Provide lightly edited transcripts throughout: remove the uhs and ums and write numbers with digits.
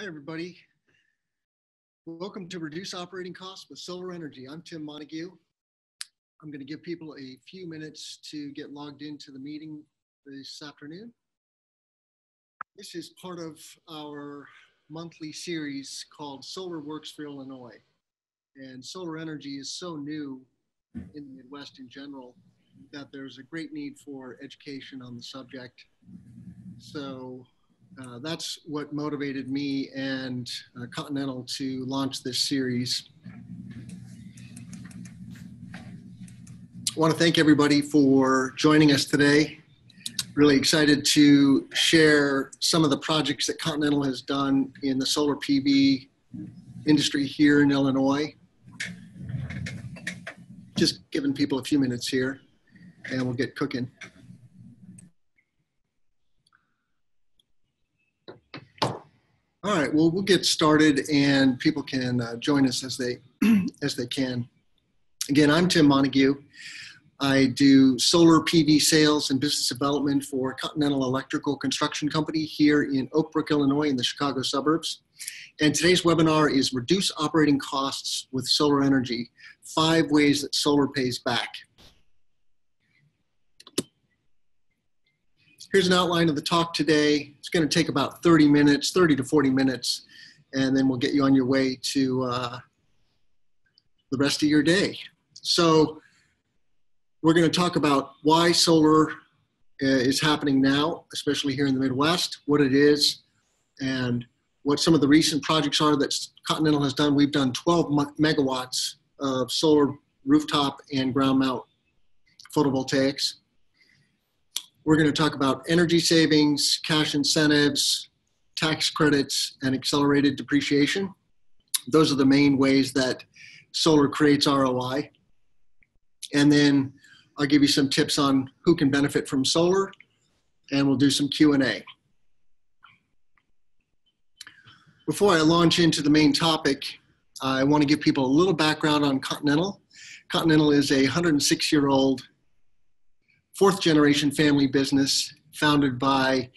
Hi, everybody. Welcome to Reduce Operating Costs with Solar Energy. I'm Tim Montague. I'm going to give people a few minutes to get logged into the meeting this afternoon. This is part of our monthly series called Solar Works for Illinois. And solar energy is so new in the Midwest in general that there's a great need for education on the subject. So that's what motivated me and Continental to launch this series. I want to thank everybody for joining us today. Really excited to share some of the projects that Continental has done in the solar PV industry here in Illinois. Just giving people a few minutes here and we'll get cooking. All right, well, we'll get started and people can join us as they, can. Again, I'm Tim Montague. I do solar PV sales and business development for Continental Electrical Construction Company here in Oak Brook, Illinois, in the Chicago suburbs. And today's webinar is Reduce Operating Costs with Solar Energy, 5 Ways That Solar Pays Back. Here's an outline of the talk today. It's going to take about 30 to 40 minutes, and then we'll get you on your way to the rest of your day. So we're going to talk about why solar is happening now, especially here in the Midwest, what it is, and what some of the recent projects are that Continental has done. We've done 12 megawatts of solar rooftop and ground mount photovoltaics. We're going to talk about energy savings, cash incentives, tax credits, and accelerated depreciation. Those are the main ways that solar creates ROI. And then I'll give you some tips on who can benefit from solar, and we'll do some Q&A. Before I launch into the main topic, I want to give people a little background on Continental. Continental is a 106-year-old, fourth-generation family business founded by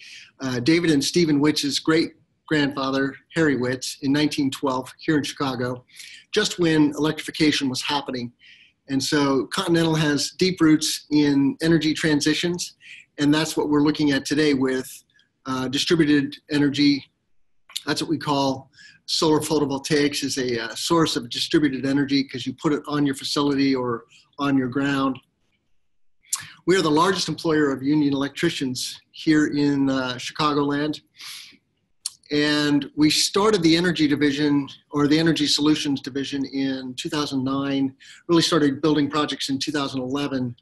David and Stephen Witsch's great-grandfather, Harry Witsch, in 1912 here in Chicago, just when electrification was happening. And so Continental has deep roots in energy transitions, and that's what we're looking at today with distributed energy. That's what we call solar photovoltaics, is a source of distributed energy because you put it on your facility or on your ground. We are the largest employer of union electricians here in Chicagoland. And we started the energy division, or the energy solutions division, in 2009, really started building projects in 2011.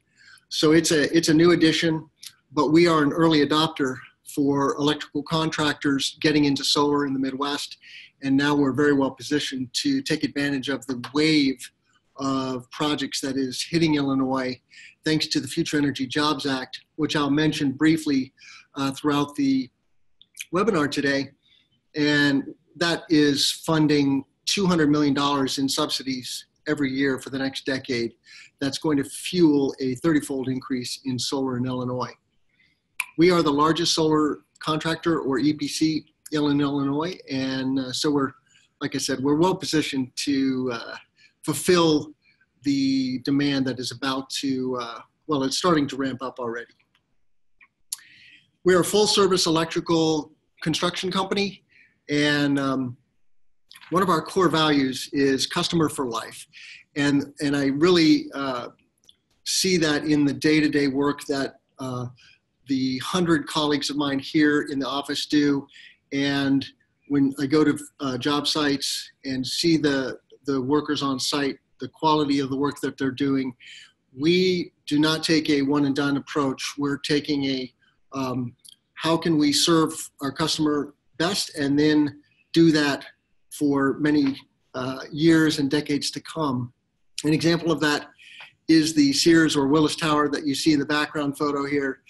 So it's a new addition, but we are an early adopter for electrical contractors getting into solar in the Midwest. And now we're very well positioned to take advantage of the wave of projects that is hitting Illinois, thanks to the Future Energy Jobs Act, which I'll mention briefly throughout the webinar today. And that is funding $200 million in subsidies every year for the next decade. That's going to fuel a 30-fold increase in solar in Illinois. We are the largest solar contractor, or EPC, in Illinois. And so we're, like I said, we're well positioned to fulfill the demand that is about to, well, it's starting to ramp up already. We are a full-service electrical construction company. And one of our core values is customer for life. And I really see that in the day-to-day work that the 100 colleagues of mine here in the office do. And when I go to job sites and see the workers on site, the quality of the work that they're doing, we do not take a one-and-done approach. We're taking a how can we serve our customer best and then do that for many years and decades to come. An example of that is the Sears or Willis Tower that you see in the background photo here.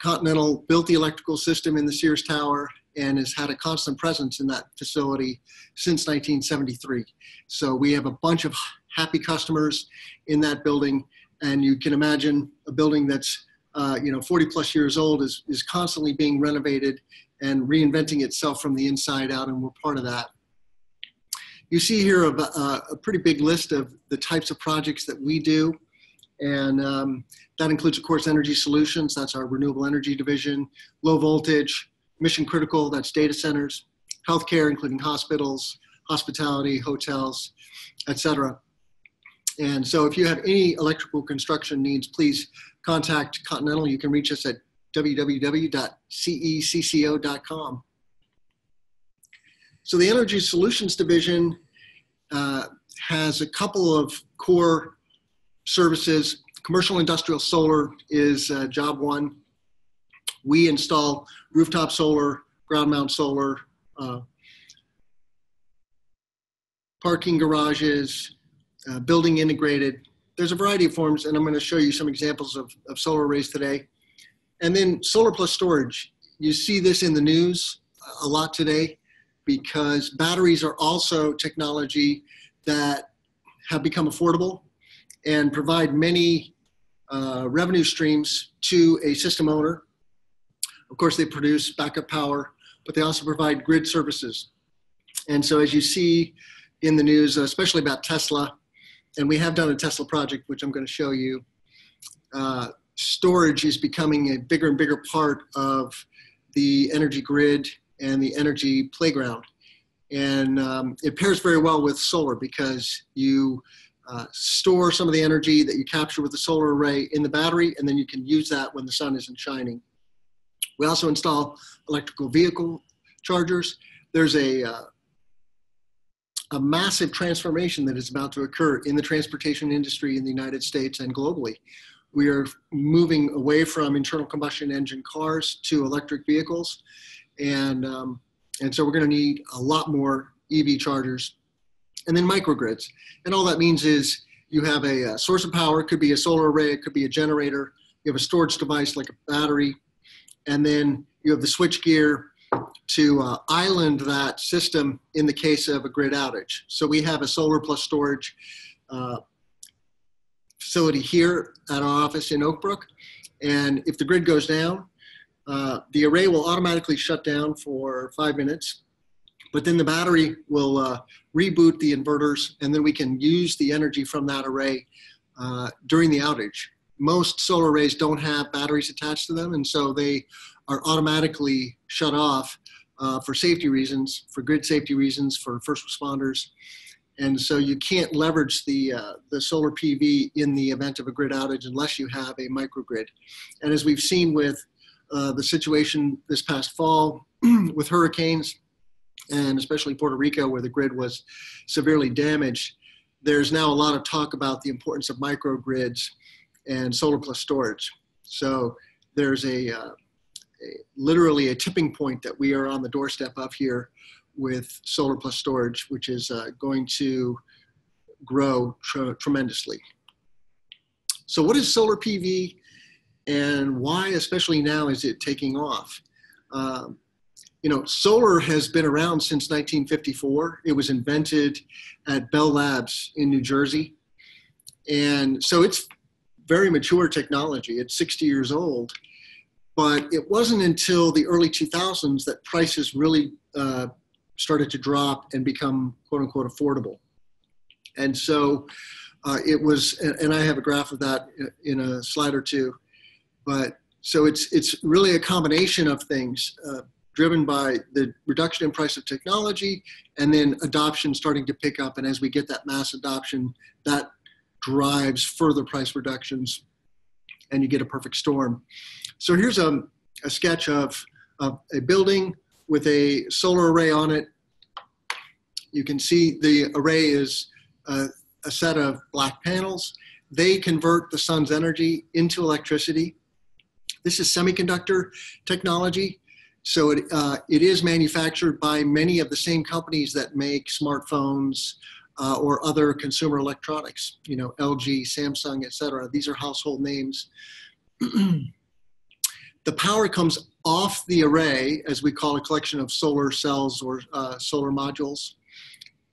Continental built the electrical system in the Sears Tower and has had a constant presence in that facility since 1973. So we have a bunch of happy customers in that building, and you can imagine a building that's 40 plus years old is constantly being renovated and reinventing itself from the inside out, and we're part of that. You see here a pretty big list of the types of projects that we do. And that includes, of course, energy solutions. That's our renewable energy division. Low voltage, mission critical, that's data centers. Healthcare, including hospitals, hospitality, hotels, etc. And so if you have any electrical construction needs, please contact Continental. You can reach us at www.cecco.com. So the Energy Solutions Division has a couple of core services. Commercial industrial solar is job one. We install rooftop solar, ground mount solar, parking garages, building integrated. There's a variety of forms, and I'm going to show you some examples of solar arrays today. And then solar plus storage. You see this in the news a lot today, because batteries are also technology that have become affordable and provide many revenue streams to a system owner. Of course, they produce backup power, but they also provide grid services. And so as you see in the news, especially about Tesla, and we have done a Tesla project, which I'm going to show you, storage is becoming a bigger and bigger part of the energy grid and the energy playground. And it pairs very well with solar, because you store some of the energy that you capture with the solar array in the battery, and then you can use that when the sun isn't shining. We also install electrical vehicle chargers. There's a massive transformation that is about to occur in the transportation industry in the United States and globally. We are moving away from internal combustion engine cars to electric vehicles. And so we're going to need a lot more EV chargers, and then microgrids. And all that means is you have a source of power. It could be a solar array. It could be a generator. You have a storage device like a battery. And then you have the switch gear to island that system in the case of a grid outage. So we have a solar plus storage facility here at our office in Oak Brook. And if the grid goes down, the array will automatically shut down for 5 minutes, but then the battery will reboot the inverters, and then we can use the energy from that array during the outage. Most solar arrays don't have batteries attached to them, and so they are automatically shut off for safety reasons, for grid safety reasons, for first responders. And so you can't leverage the solar PV in the event of a grid outage unless you have a microgrid. And as we've seen with the situation this past fall with hurricanes, and especially Puerto Rico, where the grid was severely damaged, there's now a lot of talk about the importance of microgrids and solar plus storage. So there's literally a tipping point that we are on the doorstep of here with solar plus storage, which is going to grow tremendously. So what is solar PV? And why, especially now, is it taking off? You know, solar has been around since 1954. It was invented at Bell Labs in New Jersey. And so it's very mature technology. It's 60 years old. But it wasn't until the early 2000s that prices really started to drop and become, quote unquote, affordable. And so it was, and I have a graph of that in a slide or two. But so it's really a combination of things driven by the reduction in price of technology, and then adoption starting to pick up. And as we get that mass adoption, that drives further price reductions, and you get a perfect storm. So here's a sketch of a building with a solar array on it. You can see the array is a set of black panels. They convert the sun's energy into electricity. This is semiconductor technology, so it is manufactured by many of the same companies that make smartphones or other consumer electronics, you know, LG, Samsung, etc. These are household names. The power comes off the array, as we call a collection of solar cells or solar modules,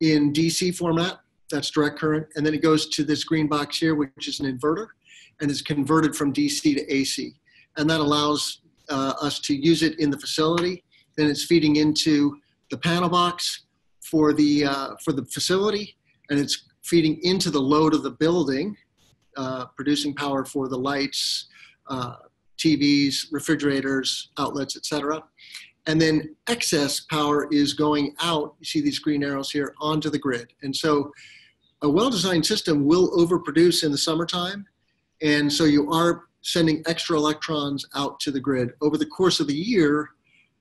in DC format, that's direct current, and then it goes to this green box here, which is an inverter, and is converted from DC to AC. And that allows us to use it in the facility then it's feeding into the panel box for the facility, and it's feeding into the load of the building, producing power for the lights, TVs, refrigerators, outlets, etc. And then excess power is going out, you see these green arrows here, onto the grid. And so a well-designed system will overproduce in the summertime. And so you are sending extra electrons out to the grid. Over the course of the year,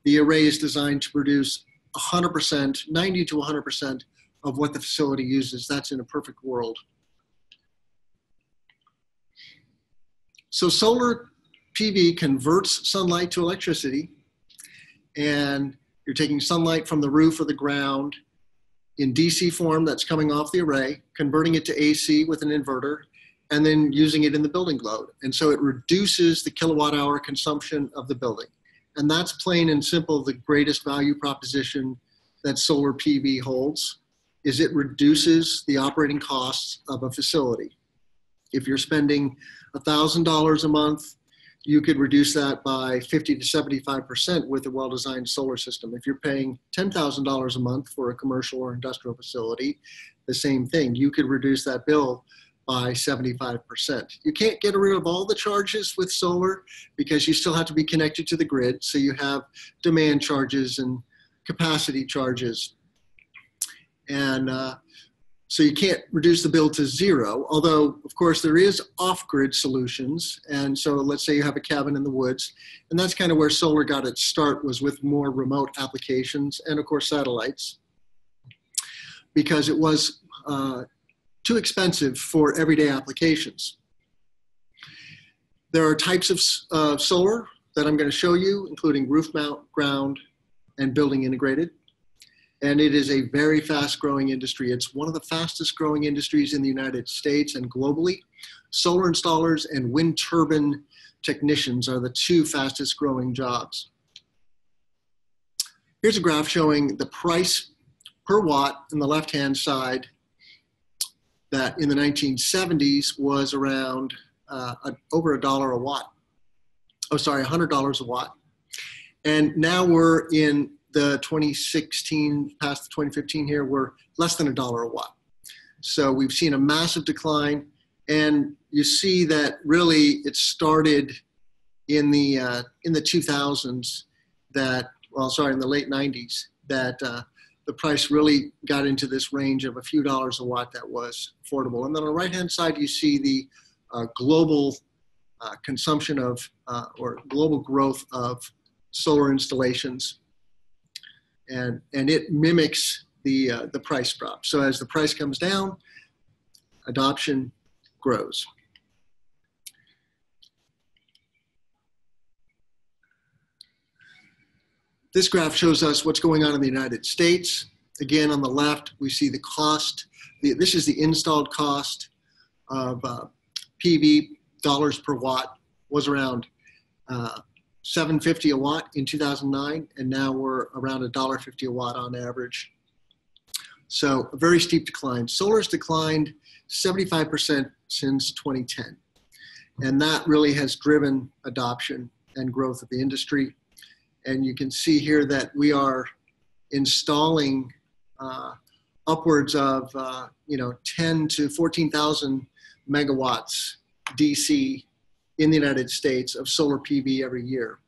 the array is designed to produce 100%, 90 to 100% of what the facility uses. That's in a perfect world. So solar PV converts sunlight to electricity, and you're taking sunlight from the roof or the ground in DC form that's coming off the array, converting it to AC with an inverter, and then using it in the building load. And so it reduces the kilowatt hour consumption of the building. And that's plain and simple the greatest value proposition that solar PV holds, is it reduces the operating costs of a facility. If you're spending $1,000 a month, you could reduce that by 50 to 75% with a well-designed solar system. If you're paying $10,000 a month for a commercial or industrial facility, the same thing. You could reduce that bill by 75%. You can't get rid of all the charges with solar because you still have to be connected to the grid. So you have demand charges and capacity charges. And so you can't reduce the bill to zero, although of course there is off-grid solutions. And so let's say you have a cabin in the woods, and that's kind of where solar got its start, was with more remote applications and of course satellites, because it was too expensive for everyday applications. There are types of solar that I'm going to show you, including roof mount, ground, and building integrated. And it is a very fast growing industry. It's one of the fastest growing industries in the United States and globally. Solar installers and wind turbine technicians are the two fastest growing jobs. Here's a graph showing the price per watt on the left-hand side that in the 1970s was around over $1 a watt. Oh, sorry, $100 a watt. And now we're in the 2016, past the 2015 here, we're less than $1 a watt. So we've seen a massive decline. And you see that really it started in the 2000s that, well, sorry, in the late 90s that the price really got into this range of a few dollars a watt that was affordable. And then on the right-hand side, you see the global consumption of, or global growth of solar installations. And it mimics the price drop. So as the price comes down, adoption grows. This graph shows us what's going on in the United States. Again, on the left, we see the cost. This is the installed cost of PV dollars per watt, was around $7.50 a watt in 2009, and now we're around $1.50 a watt on average. So a very steep decline. Solar's declined 75% since 2010, and that really has driven adoption and growth of the industry. And you can see here that we are installing upwards of 10 to 14,000 megawatts DC in the United States of solar PV every year.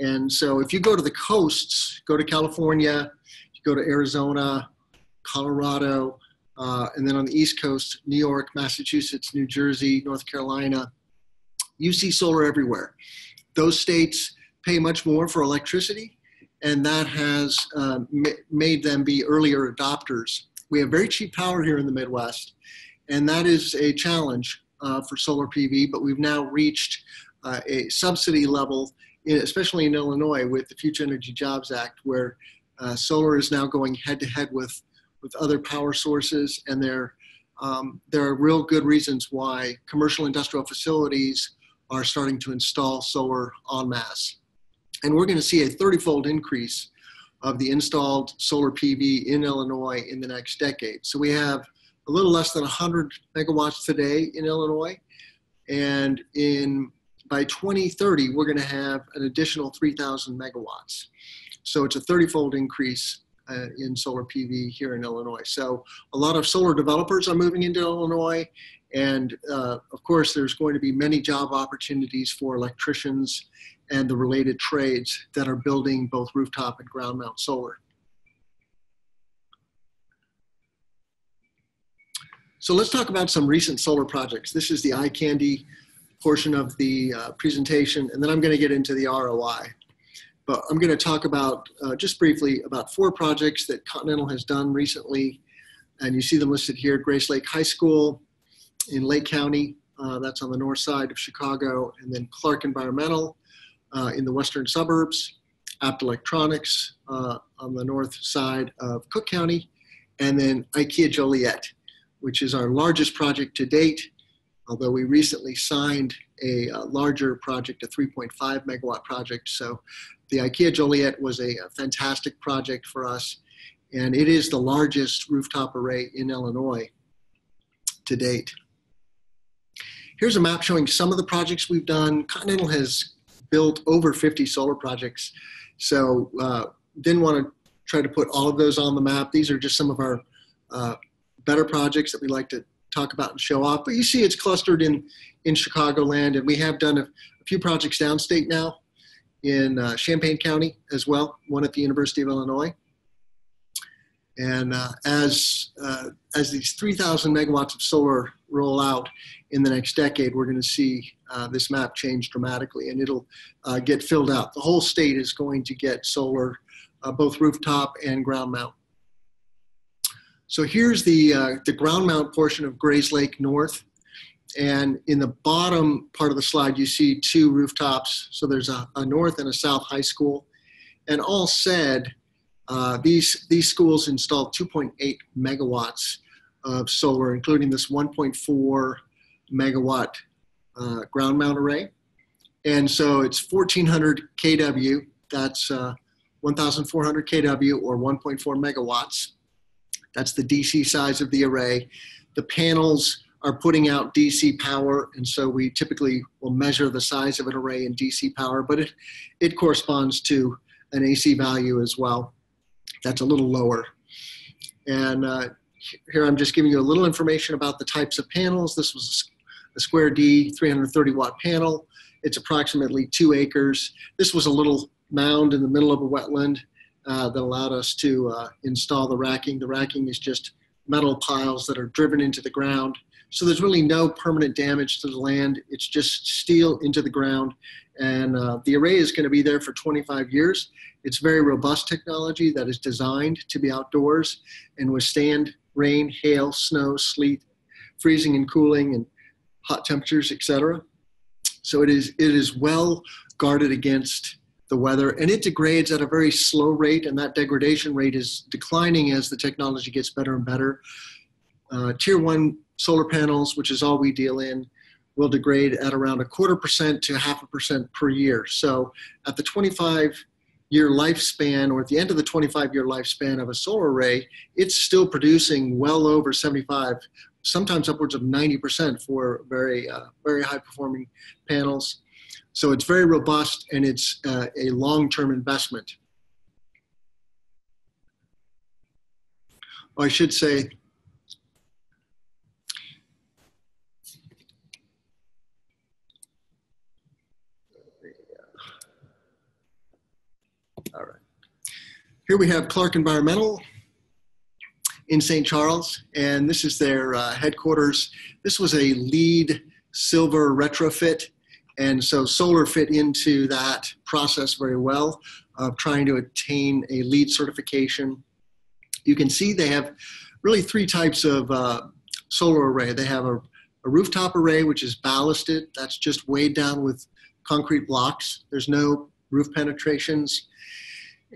And so if you go to the coasts, go to California, you go to Arizona, Colorado, and then on the East Coast, New York, Massachusetts, New Jersey, North Carolina, you see solar everywhere. Those states pay much more for electricity, and that has made them be earlier adopters. We have very cheap power here in the Midwest, and that is a challenge for solar PV, but we've now reached a subsidy level, especially in Illinois with the Future Energy Jobs Act, where solar is now going head-to-head with other power sources, and there are real good reasons why commercial industrial facilities are starting to install solar en masse. And we're going to see a 30-fold increase of the installed solar PV in Illinois in the next decade. So we have a little less than 100 megawatts today in Illinois. And by 2030, we're going to have an additional 3,000 megawatts. So it's a 30-fold increase in solar PV here in Illinois. So a lot of solar developers are moving into Illinois. And of course, there's going to be many job opportunities for electricians and the related trades that are building both rooftop and ground mount solar. So let's talk about some recent solar projects. This is the eye candy portion of the presentation, and then I'm going to get into the ROI. But I'm going to talk about, just briefly, about 4 projects that Continental has done recently. And you see them listed here at Grayslake High School in Lake County. That's on the north side of Chicago. And then Clark Environmental in the western suburbs. Apt Electronics on the north side of Cook County. And then IKEA Joliet, which is our largest project to date, although we recently signed a larger project, a 3.5 megawatt project. So the IKEA Joliet was a fantastic project for us, and it is the largest rooftop array in Illinois to date. Here's a map showing some of the projects we've done. Continental has built over 50 solar projects, so didn't want to try to put all of those on the map. These are just some of our better projects that we like to talk about and show off, but you see it's clustered in Chicagoland, and we have done a few projects downstate now in Champaign County as well, one at the University of Illinois. And as these 3,000 megawatts of solar roll out in the next decade, we're gonna see this map change dramatically, and it'll get filled out. The whole state is going to get solar, both rooftop and ground mount. So here's the ground mount portion of Grayslake North. And in the bottom part of the slide, you see 2 rooftops. So there's a north and a south high school. And all said, these schools installed 2.8 megawatts of solar, including this 1.4 megawatt ground mount array. And so it's 1,400 kW. That's 1,400 kW or 1.4 megawatts. That's the DC size of the array. The panels are putting out DC power, and so we typically will measure the size of an array in DC power, but it corresponds to an AC value as well. That's a little lower. And here I'm just giving you a little information about the types of panels. This was a square D 330 watt panel. It's approximately 2 acres. This was a little mound in the middle of a wetland that allowed us to install the racking. The racking is just metal piles that are driven into the ground. So there's really no permanent damage to the land. It's just steel into the ground. And the array is going to be there for 25 years. It's very robust technology that is designed to be outdoors and withstand rain, hail, snow, sleet, freezing and cooling, and hot temperatures, etc. So it is well guarded against the weather, and it degrades at a very slow rate, and that degradation rate is declining as the technology gets better and better. Tier 1 solar panels, which is all we deal in, will degrade at around 0.25% to 0.5% per year. So at the 25-year lifespan, or at the end of the 25-year lifespan of a solar array, it's still producing well over 75, sometimes upwards of 90% for very, very high-performing panels. So it's very robust, and it's a long-term investment. Or I should say, all right. Here we have Clark Environmental in St. Charles, and this is their headquarters. This was a LEED silver retrofit. And so solar fit into that process very well, trying to attain a LEED certification. You can see they have really 3 types of solar array. They have a rooftop array, which is ballasted. That's just weighed down with concrete blocks. There's no roof penetrations.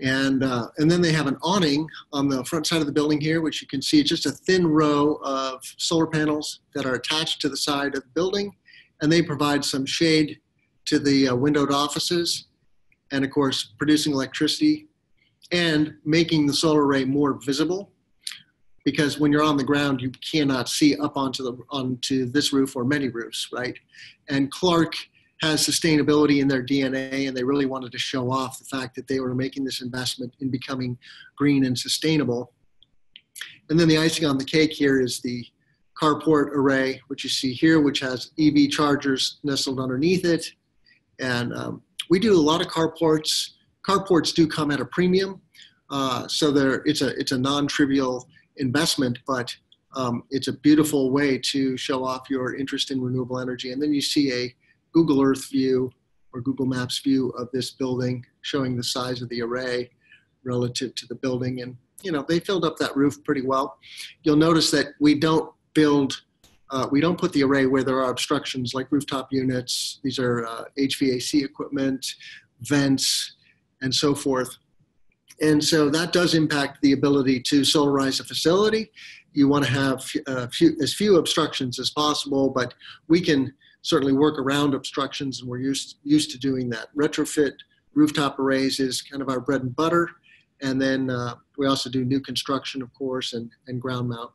And then they have an awning on the front side of the building here, which you can see it's just a thin row of solar panels that are attached to the side of the building. And they provide some shade to the windowed offices, and of course producing electricity and making the solar array more visible, because when you're on the ground you cannot see up onto this roof or many roofs, right? And Clark has sustainability in their DNA, and they really wanted to show off the fact that they were making this investment in becoming green and sustainable. And then the icing on the cake here is the carport array, which you see here, which has EV chargers nestled underneath it. And we do a lot of carports. Carports do come at a premium, so it's a non-trivial investment, but it's a beautiful way to show off your interest in renewable energy. And then you see a Google Earth view or Google Maps view of this building, showing the size of the array relative to the building. And, you know, they filled up that roof pretty well. You'll notice that we don't build, we don't put the array where there are obstructions like rooftop units. These are HVAC equipment, vents, and so forth. And so that does impact the ability to solarize a facility. You want to have as few obstructions as possible, but we can certainly work around obstructions, and we're used to doing that. Retrofit rooftop arrays is kind of our bread and butter. And then we also do new construction, of course, and ground mount.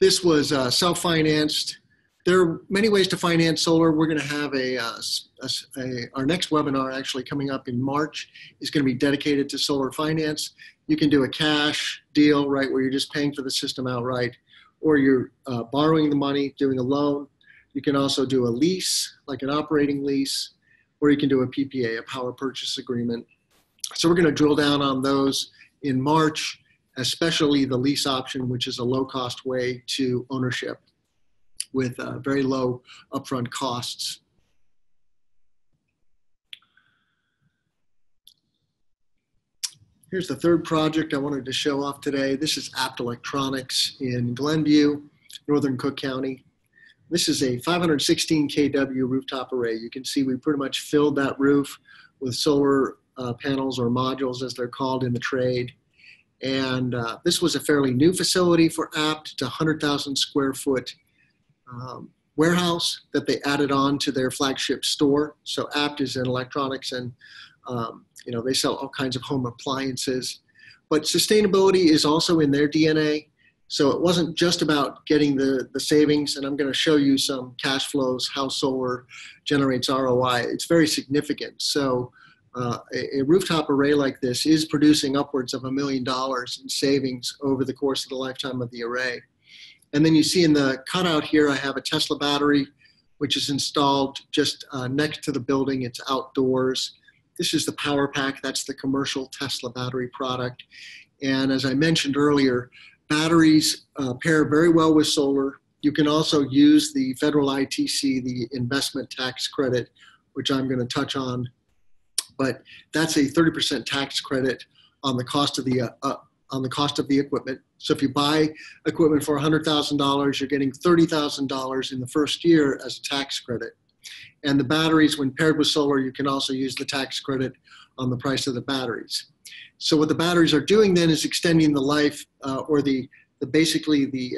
This was self-financed. There are many ways to finance solar. We're going to have our next webinar actually coming up in March is going to be dedicated to solar finance. You can do a cash deal, right, where you're just paying for the system outright, or you're borrowing the money, doing a loan. You can also do a lease, like an operating lease, or you can do a PPA, a power purchase agreement. So we're going to drill down on those in March, especially the lease option, which is a low-cost way to ownership, with very low upfront costs. Here's the third project I wanted to show off today. This is Apt Electronics in Glenview, Northern Cook County. This is a 516 kW rooftop array. You can see we pretty much filled that roof with solar panels, or modules as they're called in the trade. And this was a fairly new facility for Apt. It's 100,000 square foot warehouse that they added on to their flagship store. So Apt is in electronics, and you know, they sell all kinds of home appliances, but sustainability is also in their DNA. So it wasn't just about getting the savings, and I'm going to show you some cash flows, how solar generates ROI. It's very significant. So a rooftop array like this is producing upwards of $1 million in savings over the course of the lifetime of the array. And then you see in the cutout here, I have a Tesla battery, which is installed just next to the building. It's outdoors. This is the power pack. That's the commercial Tesla battery product. And as I mentioned earlier, batteries pair very well with solar. You can also use the federal ITC, the investment tax credit, which I'm going to touch on. But that's a 30% tax credit on the cost of the on the cost of the equipment. So if you buy equipment for $100,000, you're getting $30,000 in the first year as a tax credit. And the batteries, when paired with solar, you can also use the tax credit on the price of the batteries. So what the batteries are doing then is extending the life or basically the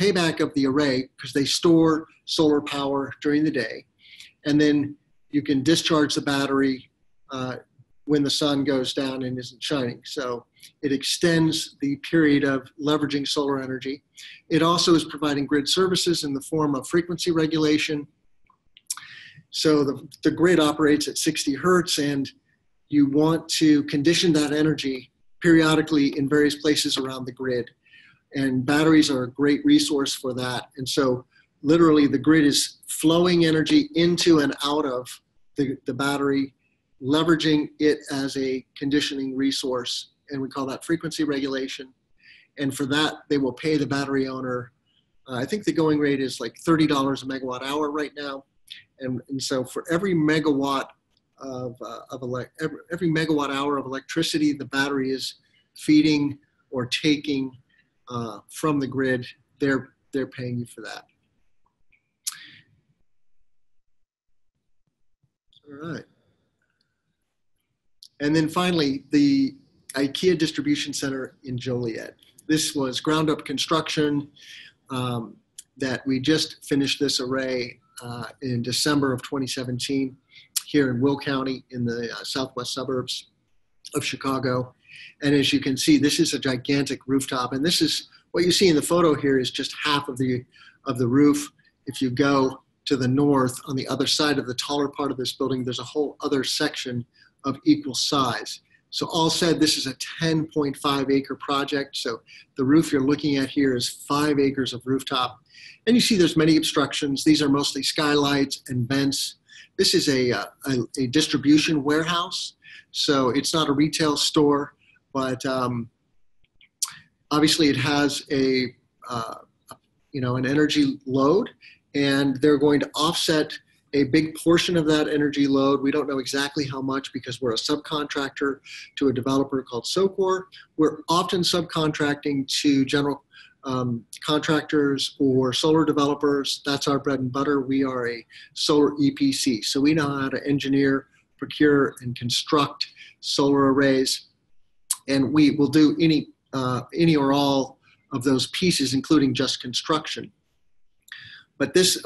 payback of the array, because they store solar power during the day. And then you can discharge the battery when the sun goes down and isn't shining. So it extends the period of leveraging solar energy. It also is providing grid services in the form of frequency regulation. So the grid operates at 60 hertz, and you want to condition that energy periodically in various places around the grid. And batteries are a great resource for that. And so literally the grid is flowing energy into and out of the battery, leveraging it as a conditioning resource, and we call that frequency regulation. And for that, they will pay the battery owner. I think the going rate is like $30 a megawatt hour right now. And so for every megawatt every megawatt hour of electricity the battery is feeding or taking from the grid, they're paying you for that. All right. And then finally, the IKEA distribution center in Joliet. This was ground up construction that we just finished this array in December of 2017 here in Will County in the southwest suburbs of Chicago. And as you can see, this is a gigantic rooftop. And this is what you see in the photo here is just half of the roof. If you go to the north, on the other side of the taller part of this building, there's a whole other section of equal size. So all said, this is a 10.5 acre project. So the roof you're looking at here is 5 acres of rooftop. And you see there's many obstructions. These are mostly skylights and vents. This is a distribution warehouse. So it's not a retail store, but obviously it has an energy load, and they're going to offset a big portion of that energy load. We don't know exactly how much because we're a subcontractor to a developer called SOCOR. We're often subcontracting to general contractors or solar developers. That's our bread and butter. We are a solar EPC. So we know how to engineer, procure, and construct solar arrays. And we will do any or all of those pieces, including just construction. But this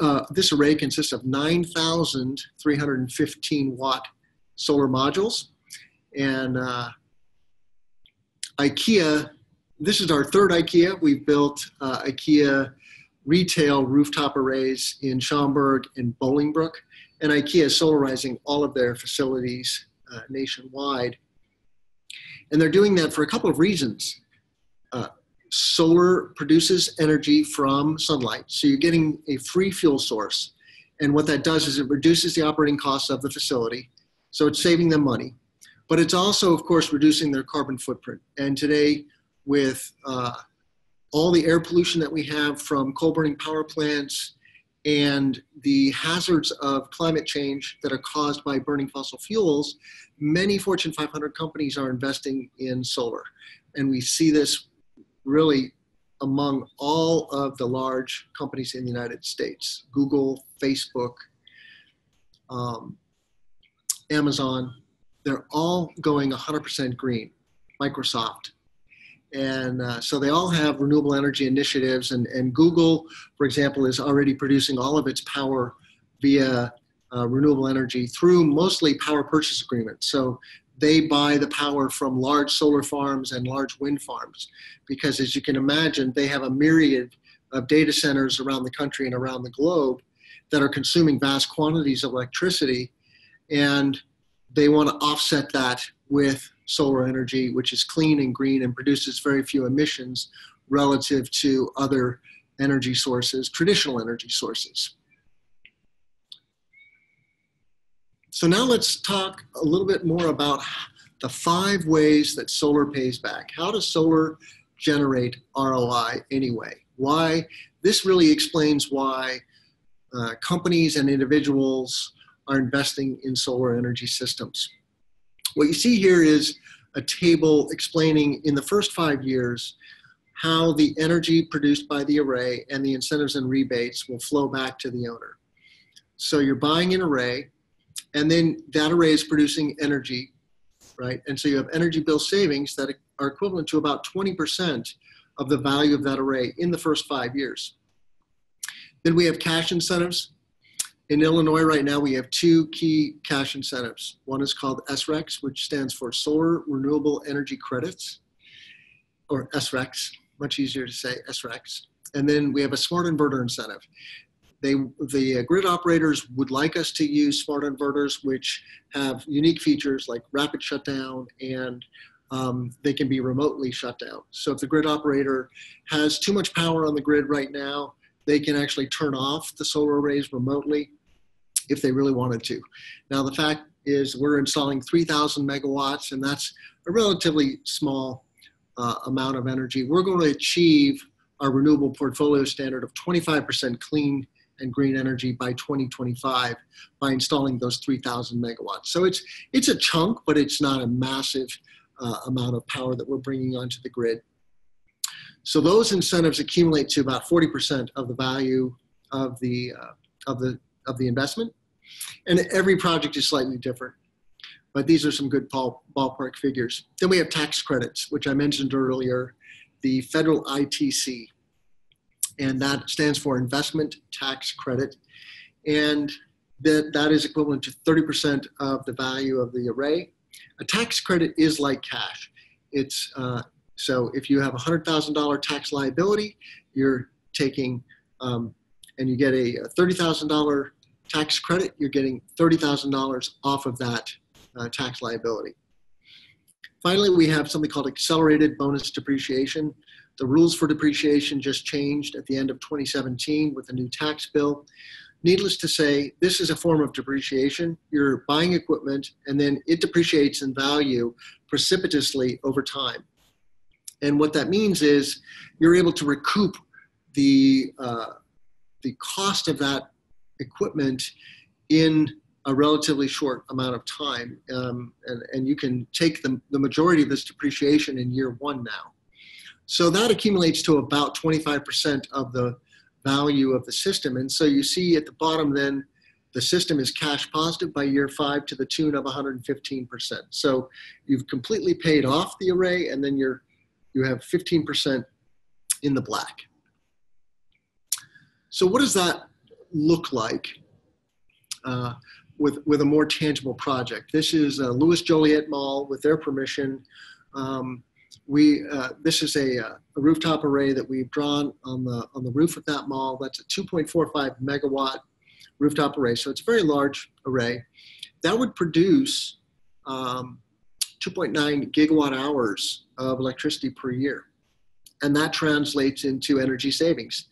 array consists of 9,315 watt solar modules. And IKEA, this is our third IKEA. We've built IKEA retail rooftop arrays in Schaumburg and Bolingbrook. And IKEA is solarizing all of their facilities nationwide. And they're doing that for a couple of reasons. Solar produces energy from sunlight, so you're getting a free fuel source. And what that does is it reduces the operating costs of the facility, so it's saving them money. But it's also, of course, reducing their carbon footprint. And today, with all the air pollution that we have from coal-burning power plants and the hazards of climate change that are caused by burning fossil fuels, many Fortune 500 companies are investing in solar. And we see this really among all of the large companies in the United States: Google, Facebook, Amazon. They're all going 100% green, Microsoft. And so they all have renewable energy initiatives. And Google, for example, is already producing all of its power via renewable energy through mostly power purchase agreements. So they buy the power from large solar farms and large wind farms because, as you can imagine, they have a myriad of data centers around the country and around the globe that are consuming vast quantities of electricity, and they want to offset that with solar energy, which is clean and green and produces very few emissions relative to other energy sources, traditional energy sources. So now let's talk a little bit more about the 5 ways that solar pays back. How does solar generate ROI anyway? Why? This really explains why companies and individuals are investing in solar energy systems. What you see here is a table explaining in the first 5 years how the energy produced by the array and the incentives and rebates will flow back to the owner. So you're buying an array, and then that array is producing energy, right? And so you have energy bill savings that are equivalent to about 20% of the value of that array in the first 5 years. Then we have cash incentives. In Illinois right now, we have 2 key cash incentives. One is called SRECs, which stands for Solar Renewable Energy Credits, or SRECs, much easier to say, SRECs. And then we have a smart inverter incentive. The grid operators would like us to use smart inverters, which have unique features like rapid shutdown, and they can be remotely shut down. So if the grid operator has too much power on the grid right now, they can actually turn off the solar arrays remotely if they really wanted to. Now, the fact is we're installing 3,000 megawatts, and that's a relatively small amount of energy. We're going to achieve our renewable portfolio standard of 25% clean and green energy by 2025 by installing those 3,000 megawatts. So it's a chunk, but it's not a massive amount of power that we're bringing onto the grid. So those incentives accumulate to about 40% of the value of the investment. And every project is slightly different, but these are some good ballpark figures. Then we have tax credits, which I mentioned earlier, the federal ITC. And that stands for Investment Tax Credit. And that is equivalent to 30% of the value of the array. A tax credit is like cash. It's so if you have a $100,000 tax liability, you're taking and you get a $30,000 tax credit, you're getting $30,000 off of that tax liability. Finally, we have something called accelerated bonus depreciation. The rules for depreciation just changed at the end of 2017 with a new tax bill. Needless to say, this is a form of depreciation. You're buying equipment and then it depreciates in value precipitously over time. And what that means is you're able to recoup the cost of that equipment in a relatively short amount of time. And you can take the majority of this depreciation in year one now. So that accumulates to about 25% of the value of the system. And so you see at the bottom then, the system is cash positive by year 5 to the tune of 115%. So you've completely paid off the array and then you have 15% in the black. So what does that look like with a more tangible project? This is Lewis Joliet Mall. With their permission, this is a rooftop array that we've drawn on the roof of that mall. That's a 2.45 megawatt rooftop array. So it's a very large array. That would produce 2.9 gigawatt hours of electricity per year. And that translates into energy savings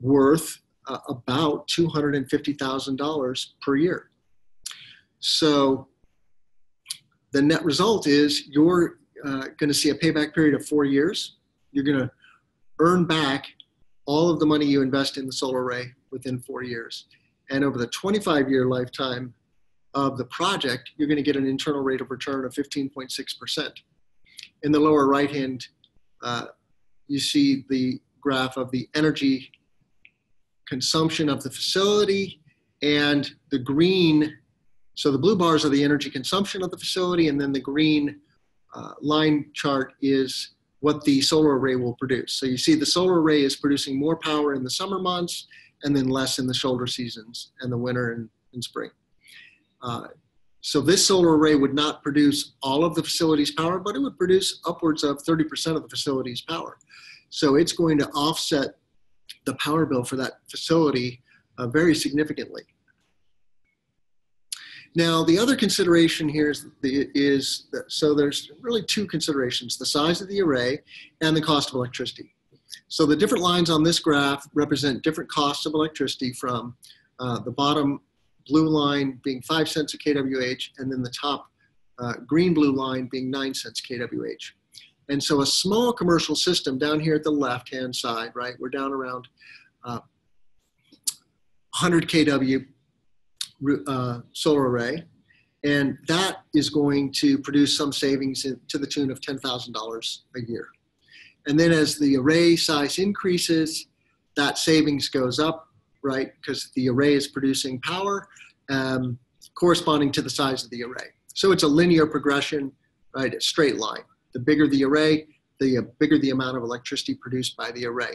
worth about $250,000 per year. So the net result is you're going to see a payback period of 4 years. You're going to earn back all of the money you invest in the solar array within 4 years. And over the 25-year lifetime of the project, you're going to get an internal rate of return of 15.6%. In the lower right-hand, you see the graph of the energy consumption of the facility, and the green, so the blue bars are the energy consumption of the facility, and then the green line chart is what the solar array will produce. So you see the solar array is producing more power in the summer months and then less in the shoulder seasons and the winter and spring. So this solar array would not produce all of the facility's power, but it would produce upwards of 30% of the facility's power. So it's going to offset the power bill for that facility very significantly. Now, the other consideration here so there's really two considerations, the size of the array and the cost of electricity. So the different lines on this graph represent different costs of electricity, from the bottom blue line being 5 cents a kWh, and then the top green blue line being 9 cents kWh. And so a small commercial system down here at the left-hand side, right, we're down around 100 kW solar array, and that is going to produce some savings to the tune of $10,000 a year. And then as the array size increases, that savings goes up, right, because the array is producing power corresponding to the size of the array. So it's a linear progression, right, a straight line. The bigger the array, the bigger the amount of electricity produced by the array.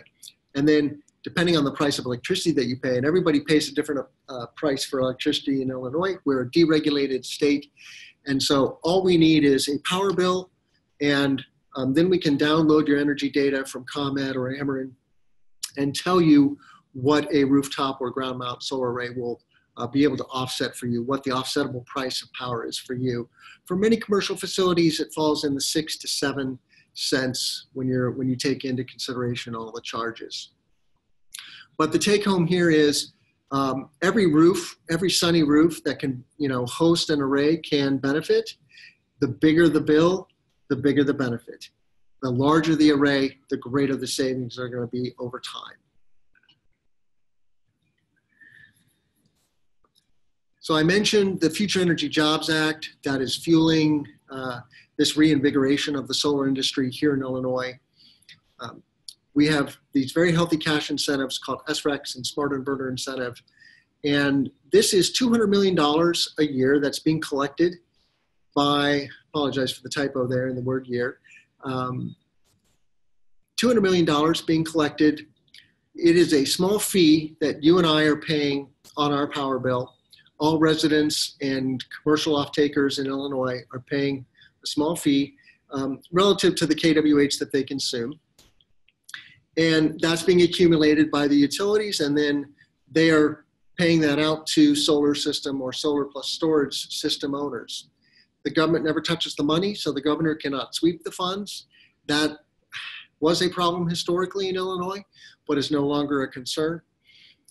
And then depending on the price of electricity that you pay, and everybody pays a different price for electricity in Illinois. We're a deregulated state. And so all we need is a power bill, and then we can download your energy data from ComEd or Ameren and tell you what a rooftop or ground mount solar array will be able to offset for you, what the offsetable price of power is for you. For many commercial facilities, it falls in the 6 to 7 cents when you take into consideration all the charges. But the take home here is every roof, every sunny roof that can, you know, host an array can benefit. The bigger the bill, the bigger the benefit. The larger the array, the greater the savings are going to be over time. So I mentioned the Future Energy Jobs Act that is fueling this reinvigoration of the solar industry here in Illinois. We have these very healthy cash incentives called SRECs and Smart Inverter Incentive. And this is $200 million a year that's being collected by, apologize for the typo there in the word year, $200 million being collected. It is a small fee that you and I are paying on our power bill. All residents and commercial off-takers in Illinois are paying a small fee relative to the kWh that they consume. And that's being accumulated by the utilities, and then they are paying that out to solar system or solar plus storage system owners. The government never touches the money, so the governor cannot sweep the funds. That was a problem historically in Illinois, but is no longer a concern.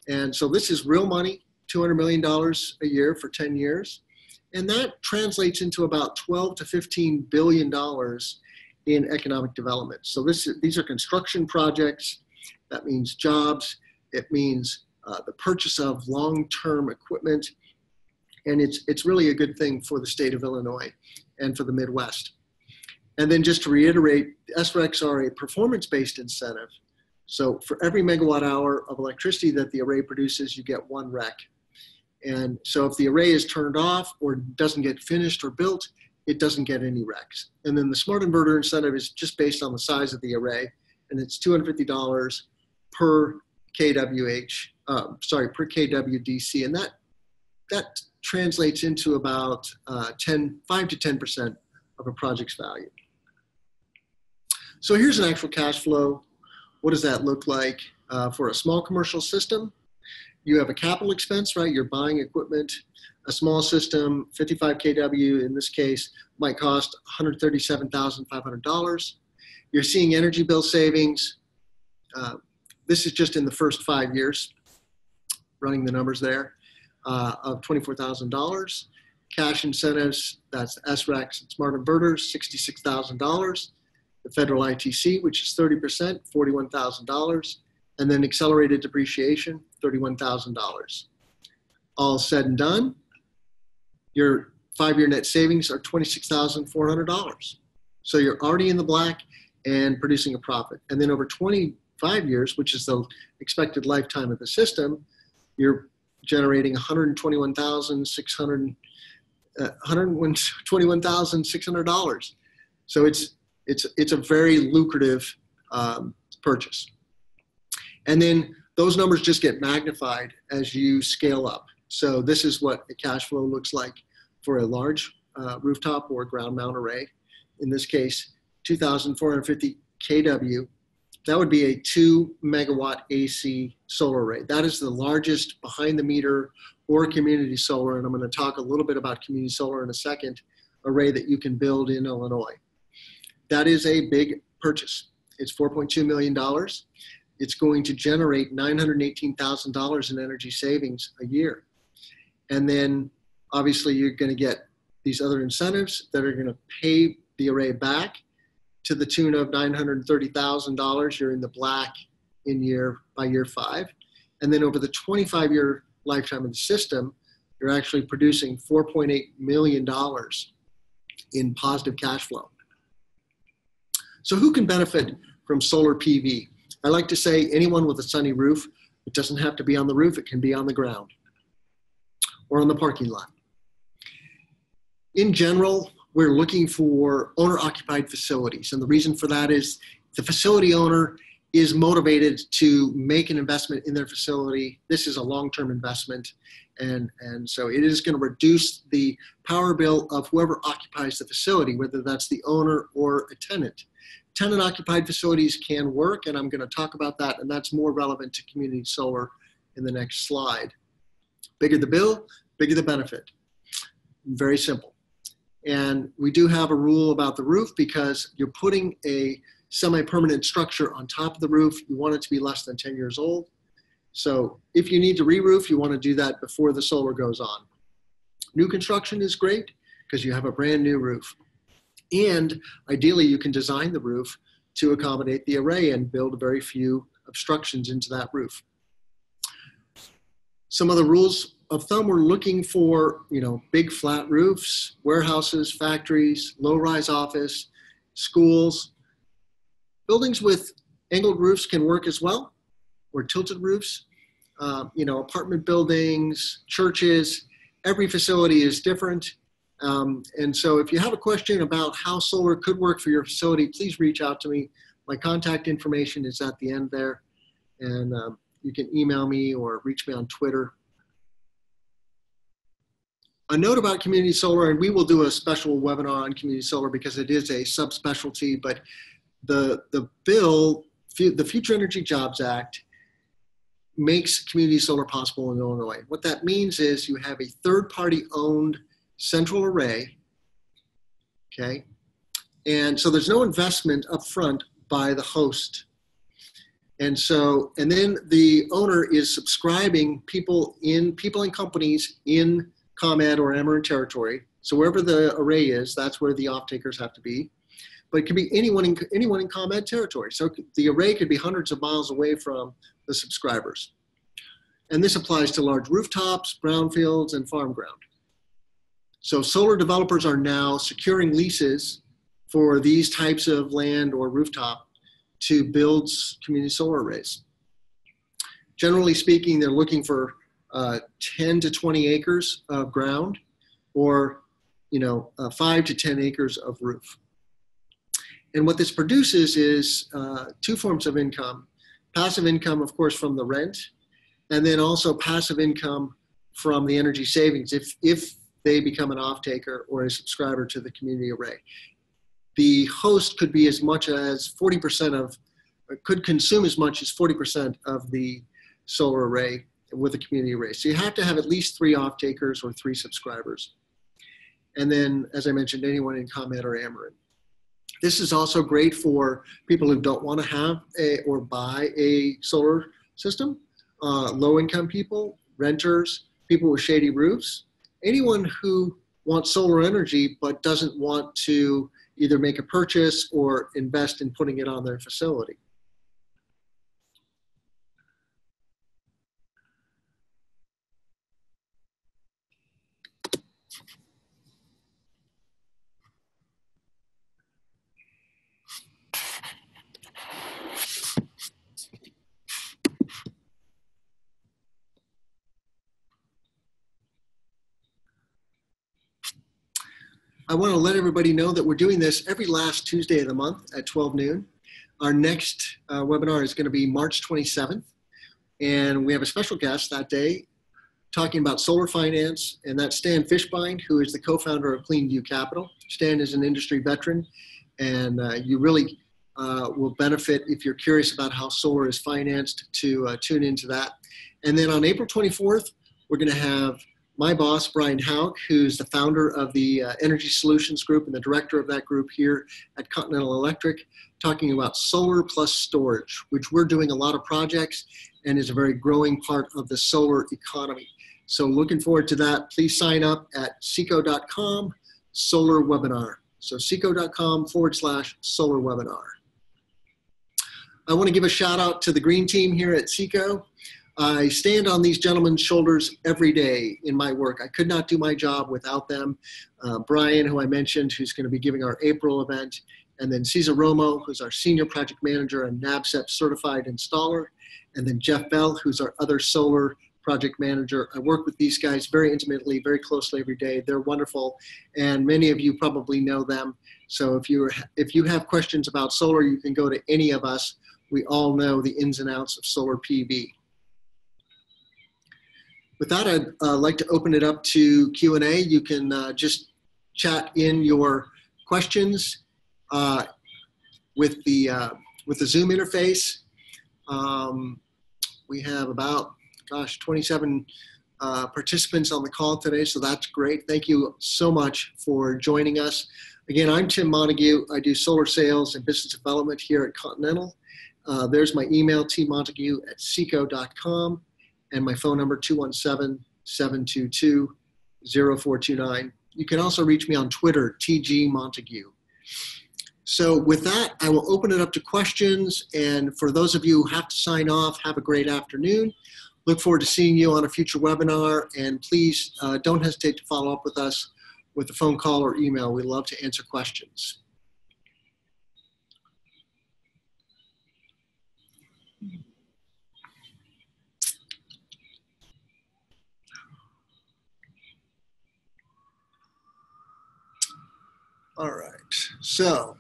And so this is real money, $200 million a year for 10 years. And that translates into about $12 to $15 billion in economic development. So these are construction projects. That means jobs. It means the purchase of long-term equipment. And it's really a good thing for the state of Illinois and for the Midwest. And then just to reiterate, SRECs are a performance-based incentive. So for every megawatt hour of electricity that the array produces, you get one REC. And so if the array is turned off or doesn't get finished or built, it doesn't get any RECs. And then the smart inverter incentive is just based on the size of the array, and it's $250 per kWh, per kWDC, and that translates into about 5 to 10% of a project's value. So here's an actual cash flow. What does that look like for a small commercial system? You have a capital expense, right? You're buying equipment. A small system, 55 kW in this case, might cost $137,500. You're seeing energy bill savings. This is just in the first 5 years, running the numbers there, of $24,000. Cash incentives, that's SRECs and smart inverters, $66,000. The federal ITC, which is 30%, $41,000. And then accelerated depreciation, $31,000. All said and done, your five-year net savings are $26,400. So you're already in the black and producing a profit. And then over 25 years, which is the expected lifetime of the system, you're generating $121,600. So it's a very lucrative purchase. And then those numbers just get magnified as you scale up. So this is what the cash flow looks like for a large rooftop or ground mount array. In this case, 2,450 kW. That would be a 2 megawatt AC solar array. That is the largest behind the meter or community solar, and I'm going to talk a little bit about community solar in a second, array that you can build in Illinois. That is a big purchase. It's $4.2 million. It's going to generate $918,000 in energy savings a year. And then obviously you're going to get these other incentives that are going to pay the array back to the tune of $930,000. You're in the black in by year five. And then over the 25-year lifetime of the system, you're actually producing $4.8 million in positive cash flow. So who can benefit from solar PV? I like to say anyone with a sunny roof. It doesn't have to be on the roof. It can be on the ground or on the parking lot. In general, we're looking for owner-occupied facilities. And the reason for that is the facility owner is motivated to make an investment in their facility. This is a long-term investment. And so it is going to reduce the power bill of whoever occupies the facility, whether that's the owner or a tenant. Tenant-occupied facilities can work, and I'm going to talk about that, and that's more relevant to community solar in the next slide. Bigger the bill, bigger the benefit. Very simple. And we do have a rule about the roof because you're putting a semi-permanent structure on top of the roof. You want it to be less than 10 years old. So if you need to re-roof, you want to do that before the solar goes on. New construction is great because you have a brand new roof. And ideally, you can design the roof to accommodate the array and build very few obstructions into that roof. Some of the rules of thumb, we're looking for, big flat roofs, warehouses, factories, low-rise office, schools. Buildings with angled roofs can work as well, or tilted roofs. Apartment buildings, churches, every facility is different. And so if you have a question about how solar could work for your facility, please reach out to me. My contact information is at the end there. And you can email me or reach me on Twitter. A note about community solar, and we will do a special webinar on community solar because it is a subspecialty, but the Future Energy Jobs Act makes community solar possible in Illinois. What that means is you have a third-party owned central array, okay? And so there's no investment up front by the host. And so, and then the owner is subscribing people and companies in ComEd or Ameren territory. So wherever the array is, that's where the off-takers have to be. But it could be anyone in ComEd territory. So the array could be hundreds of miles away from the subscribers. And this applies to large rooftops, brownfields, and farm ground. So solar developers are now securing leases for these types of land or rooftop to build community solar arrays. Generally speaking, they're looking for 10 to 20 acres of ground, or 5 to 10 acres of roof. And what this produces is two forms of income. Passive income, of course, from the rent, and then also passive income from the energy savings if they become an off-taker or a subscriber to the community array. The host could be as much as 40% of, or could consume as much as 40% of the solar array with a community array. So you have to have at least 3 off-takers or 3 subscribers. And then, as I mentioned, anyone in ComEd or Ameren. This is also great for people who don't want to have or buy a solar system, low-income people, renters, people with shady roofs, anyone who wants solar energy but doesn't want to either make a purchase or invest in putting it on their facility. I want to let everybody know that we're doing this every last Tuesday of the month at 12 noon. Our next webinar is going to be March 27th, and we have a special guest that day talking about solar finance, and that's Stan Fishbein, who is the co-founder of CleanView Capital. Stan is an industry veteran, and you really will benefit if you're curious about how solar is financed to tune into that. And then on April 24th, we're going to have my boss, Brian Hauk, who's the founder of the Energy Solutions Group and the director of that group here at Continental Electric, talking about solar plus storage, which we're doing a lot of projects and is a very growing part of the solar economy. So looking forward to that. Please sign up at seco.com/solarwebinar. So seco.com/solarwebinar. I want to give a shout out to the green team here at SECO. I stand on these gentlemen's shoulders every day in my work. I could not do my job without them. Brian, who I mentioned, who's going to be giving our April event, and then Cesar Romo, who's our senior project manager and NABCEP certified installer, and then Jeff Bell, who's our other solar project manager. I work with these guys very intimately, very closely every day. They're wonderful, and many of you probably know them. So if you have questions about solar, you can go to any of us. We all know the ins and outs of solar PV. With that, I'd like to open it up to Q&A. You can just chat in your questions with the Zoom interface. We have about, gosh, 27 participants on the call today, so that's great. Thank you so much for joining us. Again, I'm Tim Montague. I do solar sales and business development here at Continental. There's my email, tmontague@seco.com. and my phone number, 217-722-0429. You can also reach me on Twitter, TG Montague. So with that, I will open it up to questions. And for those of you who have to sign off, have a great afternoon. Look forward to seeing you on a future webinar. And please don't hesitate to follow up with us with a phone call or email. We love to answer questions. All right, so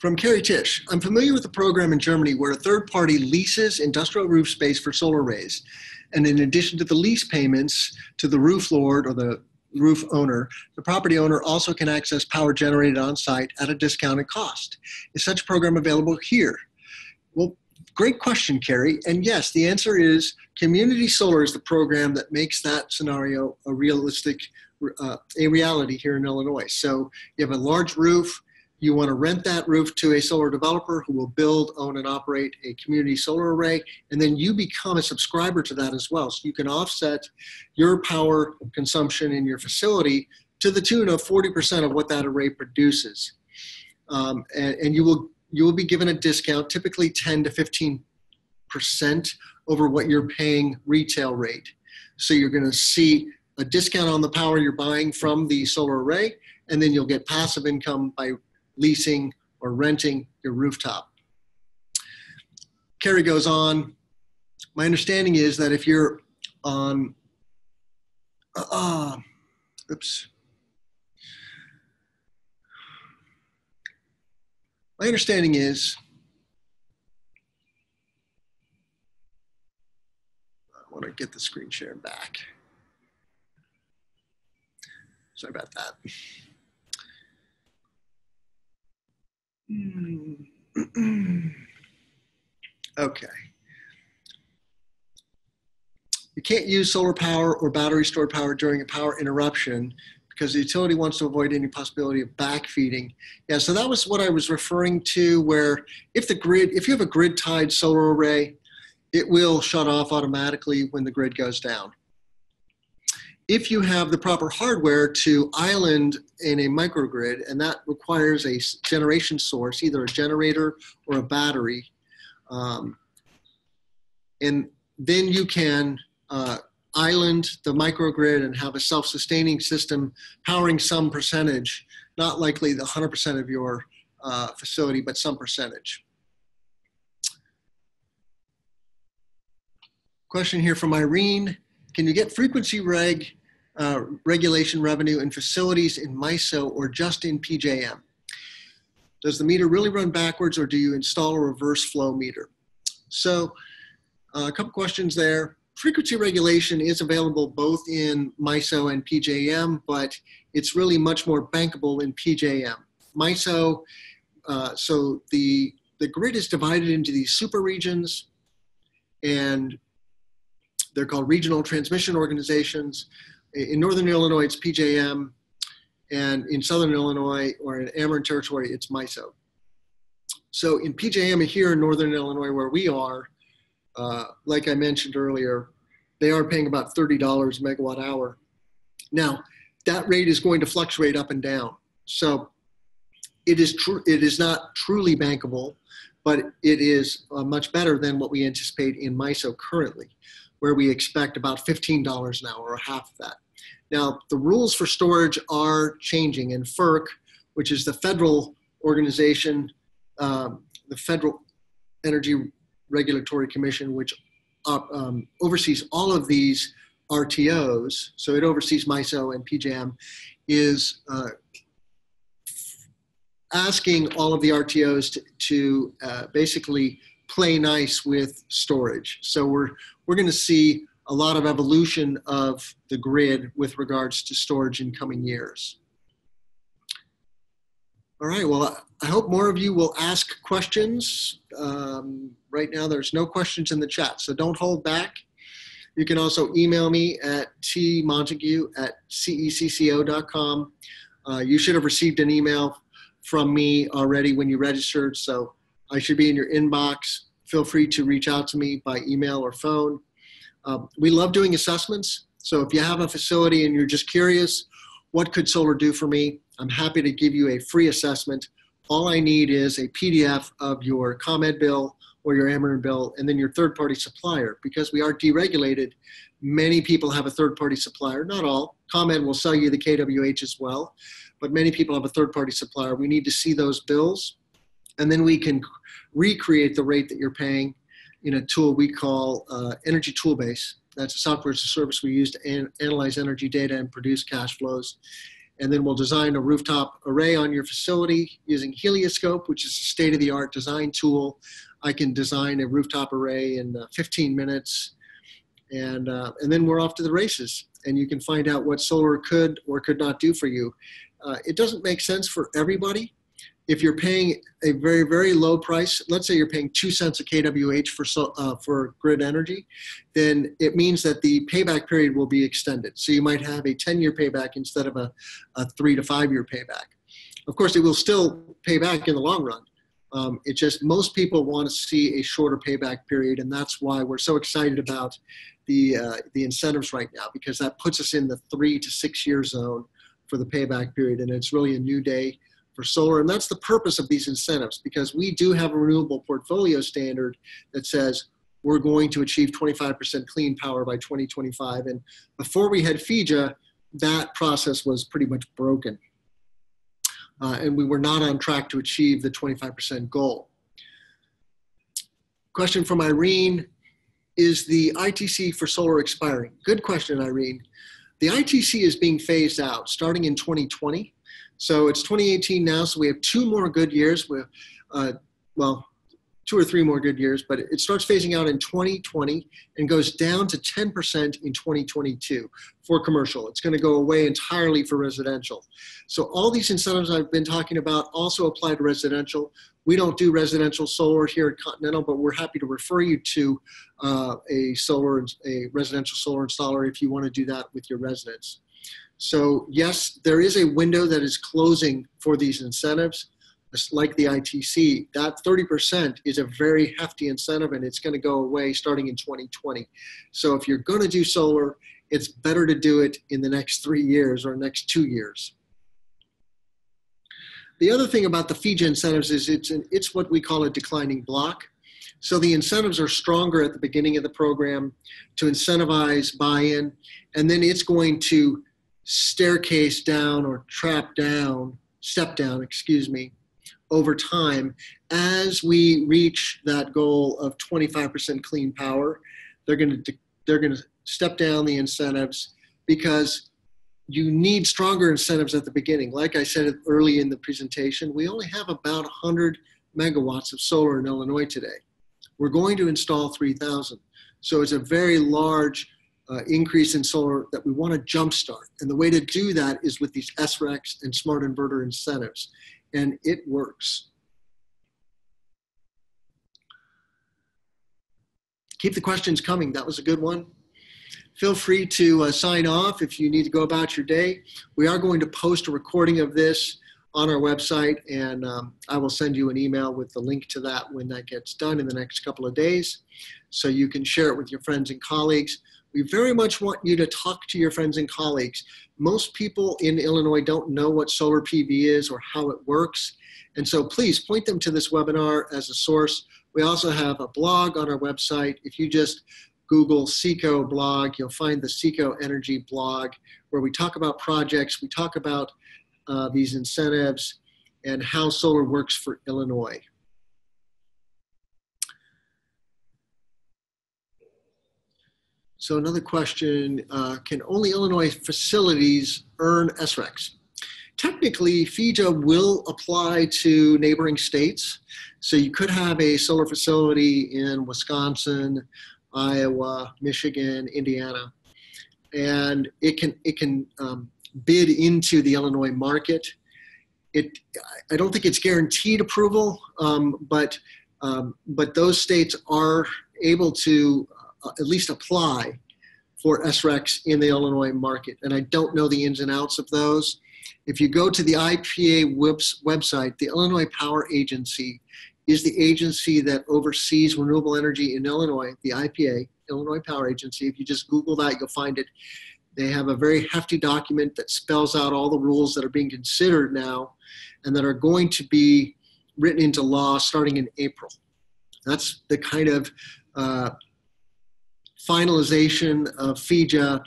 from Carrie Tisch, I'm familiar with a program in Germany where a third party leases industrial roof space for solar arrays. And in addition to the lease payments to the roof lord or the roof owner, the property owner also can access power generated on site at a discounted cost. Is such a program available here? Well, great question, Carrie. And yes, the answer is community solar is the program that makes that scenario a realistic, a reality here in Illinois. So you have a large roof, you want to rent that roof to a solar developer who will build, own, and operate a community solar array, and then you become a subscriber to that as well. So you can offset your power consumption in your facility to the tune of 40% of what that array produces. And you will be given a discount, typically 10 to 15% over what you're paying retail rate. So you're going to see a discount on the power you're buying from the solar array, and then you'll get passive income by leasing or renting your rooftop. Carrie goes on, my understanding is that if you're on, my understanding is, I want to get the screen share back. Sorry about that. Okay. You can't use solar power or battery stored power during a power interruption because the utility wants to avoid any possibility of backfeeding. Yeah, so that was what I was referring to, where if the grid, if you have a grid tied solar array, it will shut off automatically when the grid goes down. If you have the proper hardware to island in a microgrid, and that requires a generation source, either a generator or a battery, and then you can island the microgrid and have a self-sustaining system powering some percentage, not likely the 100% of your facility, but some percentage. Question here from Irene. Can you get frequency regulation revenue in facilities in MISO or just in PJM? Does the meter really run backwards, or do you install a reverse flow meter? So a couple questions there. Frequency regulation is available both in MISO and PJM, but it's really much more bankable in PJM. MISO, so the grid is divided into these super regions, and they're called regional transmission organizations. In Northern Illinois, it's PJM, and in Southern Illinois or in Ameren territory, it's MISO. So in PJM here in Northern Illinois where we are, like I mentioned earlier, they are paying about $30 a megawatt hour. Now, that rate is going to fluctuate up and down. So it is not truly bankable, but it is much better than what we anticipate in MISO currently, where we expect about $15 an hour, or half of that. Now, the rules for storage are changing, and FERC, which is the federal organization, the Federal Energy Regulatory Commission, which oversees all of these RTOs, so it oversees MISO and PJM, is asking all of the RTOs to basically play nice with storage. So we're going to see a lot of evolution of the grid with regards to storage in coming years. All right, well, I hope more of you will ask questions. Right now there's no questions in the chat, so don't hold back. You can also email me at tmontague@cecco.com. You should have received an email from me already when you registered, so I should be in your inbox. Feel free to reach out to me by email or phone. We love doing assessments. So if you have a facility and you're just curious, what could solar do for me? I'm happy to give you a free assessment. All I need is a PDF of your ComEd bill or your Ameren bill, and then your third-party supplier. Because we are deregulated, many people have a third-party supplier. Not all. ComEd will sell you the KWH as well, but many people have a third-party supplier. We need to see those bills, and then we can recreate the rate that you're paying in a tool we call Energy Toolbase. That's a software as a service we use to analyze energy data and produce cash flows. And then we'll design a rooftop array on your facility using Helioscope, which is a state-of-the-art design tool. I can design a rooftop array in 15 minutes And then we're off to the races, and you can find out what solar could or could not do for you. It doesn't make sense for everybody. If you're paying a very, very low price, let's say you're paying 2 cents a kWh for grid energy, then it means that the payback period will be extended. So you might have a 10-year payback instead of a 3 to 5 year payback. Of course, it will still pay back in the long run. It's just most people want to see a shorter payback period, and that's why we're so excited about the incentives right now, because that puts us in the 3 to 6 year zone for the payback period, and it's really a new day for solar. And that's the purpose of these incentives, because we do have a renewable portfolio standard that says we're going to achieve 25% clean power by 2025. And before we had FEJA, that process was pretty much broken. And we were not on track to achieve the 25% goal. Question from Irene, is the ITC for solar expiring? Good question, Irene. The ITC is being phased out starting in 2020. So it's 2018 now, so we have 2 more good years with, well, 2 or 3 more good years, but it starts phasing out in 2020 and goes down to 10% in 2022 for commercial. It's going to go away entirely for residential. So all these incentives I've been talking about also apply to residential. We don't do residential solar here at Continental, but we're happy to refer you to a residential solar installer if you want to do that with your residents. So yes, there is a window that is closing for these incentives. Just like the ITC, that 30% is a very hefty incentive, and it's going to go away starting in 2020. So if you're going to do solar, it's better to do it in the next 3 years or next 2 years. The other thing about the FEJA incentives is it's what we call a declining block. So the incentives are stronger at the beginning of the program to incentivize buy-in, and then it's going to staircase down or step down, excuse me, over time. As we reach that goal of 25% clean power, they're going to step down the incentives, because you need stronger incentives at the beginning. Like I said early in the presentation, we only have about 100 megawatts of solar in Illinois today. We're going to install 3,000. So it's a very large increase in solar that we want to jumpstart. And the way to do that is with these SRECs and smart inverter incentives. And it works. Keep the questions coming. That was a good one. Feel free to sign off if you need to go about your day. We are going to post a recording of this on our website, and I will send you an email with the link to that when that gets done in the next couple of days, so you can share it with your friends and colleagues. We very much want you to talk to your friends and colleagues. Most people in Illinois don't know what solar PV is or how it works. And so please point them to this webinar as a source. We also have a blog on our website. If you just Google CECO blog, you'll find the CECO Energy blog, where we talk about projects, we talk about these incentives and how solar works for Illinois. So another question, can only Illinois facilities earn SRECs? Technically, FEJA will apply to neighboring states. So you could have a solar facility in Wisconsin, Iowa, Michigan, Indiana, and it can bid into the Illinois market. I don't think it's guaranteed approval, but those states are able to at least apply for SRECs in the Illinois market. And I don't know the ins and outs of those. If you go to the IPA website, the Illinois Power Agency is the agency that oversees renewable energy in Illinois, the IPA, Illinois Power Agency. If you just Google that, you'll find it. They have a very hefty document that spells out all the rules that are being considered now and that are going to be written into law starting in April. That's the kind of finalization of FEJA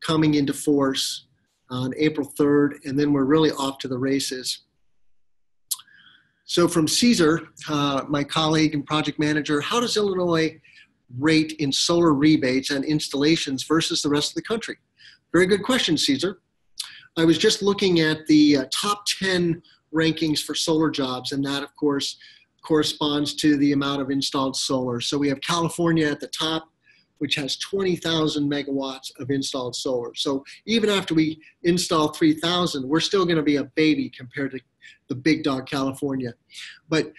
coming into force on April 3rd, and then we're really off to the races. So from Cesar, my colleague and project manager, how does Illinois rate in solar rebates and installations versus the rest of the country? Very good question, Cesar. I was just looking at the top 10 rankings for solar jobs, and that, of course, corresponds to the amount of installed solar. So we have California at the top, which has 20,000 megawatts of installed solar. So even after we install 3,000, we're still going to be a baby compared to the big dog California. But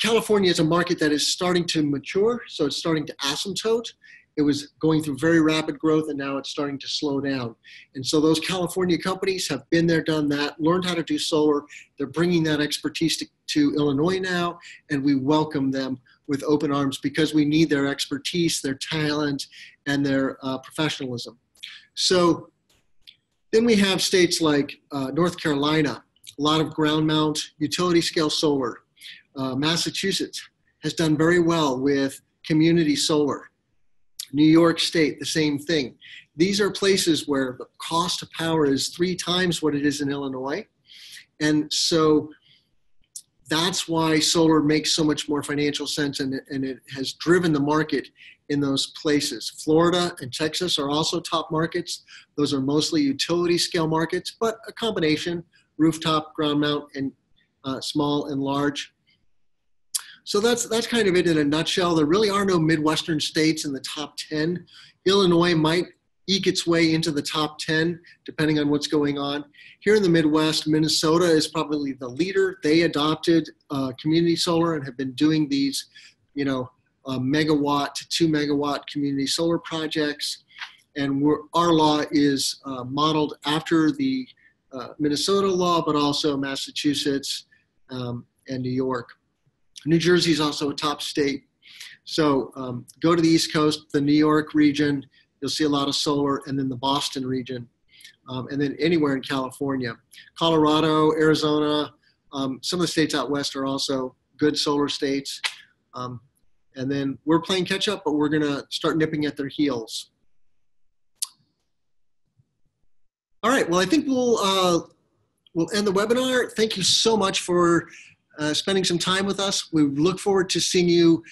California is a market that is starting to mature, so it's starting to asymptote. It was going through very rapid growth, and now it's starting to slow down. And so those California companies have been there, done that, learned how to do solar. They're bringing that expertise to Illinois now, and we welcome them with open arms because we need their expertise, their talent, and their professionalism. So then we have states like North Carolina, a lot of ground mount, utility scale solar. Massachusetts has done very well with community solar. New York State, the same thing. These are places where the cost of power is 3 times what it is in Illinois. And so that's why solar makes so much more financial sense, and it has driven the market in those places. Florida and Texas are also top markets. Those are mostly utility scale markets, but a combination, rooftop, ground mount, and small and large. So that's kind of it in a nutshell. There really are no Midwestern states in the top 10. Illinois might eke its way into the top 10, depending on what's going on. Here in the Midwest, Minnesota is probably the leader. They adopted community solar and have been doing these, you know, megawatt to 2 megawatt community solar projects. And our law is modeled after the Minnesota law, but also Massachusetts and New York. New Jersey is also a top state. So go to the East Coast, the New York region, you'll see a lot of solar, and then the Boston region, and then anywhere in California. Colorado, Arizona, some of the states out west are also good solar states. And then we're playing catch up, but we're gonna start nipping at their heels. All right, well, I think we'll end the webinar. Thank you so much for spending some time with us. We look forward to seeing you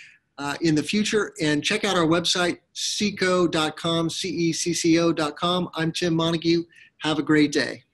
in the future, and check out our website, cecco.com, CECCO.com. I'm Tim Montague. Have a great day.